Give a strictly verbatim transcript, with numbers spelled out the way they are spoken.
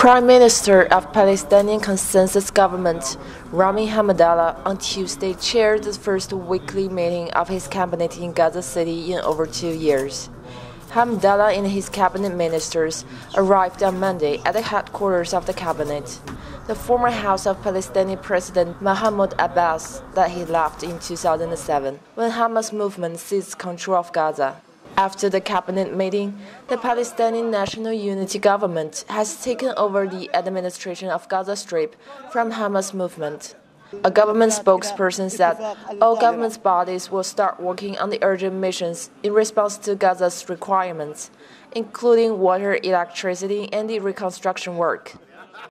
Prime Minister of Palestinian Consensus Government, Rami Hamdallah, on Tuesday chaired the first weekly meeting of his cabinet in Gaza City in over two years. Hamdallah and his cabinet ministers arrived on Monday at the headquarters of the cabinet, the former house of Palestinian President Mahmoud Abbas that he left in two thousand seven, when Hamas movement seized control of Gaza. After the cabinet meeting, the Palestinian National Unity Government has taken over the administration of Gaza Strip from Hamas movement. A government spokesperson said all government bodies will start working on the urgent missions in response to Gaza's requirements, including water, electricity, and the reconstruction work.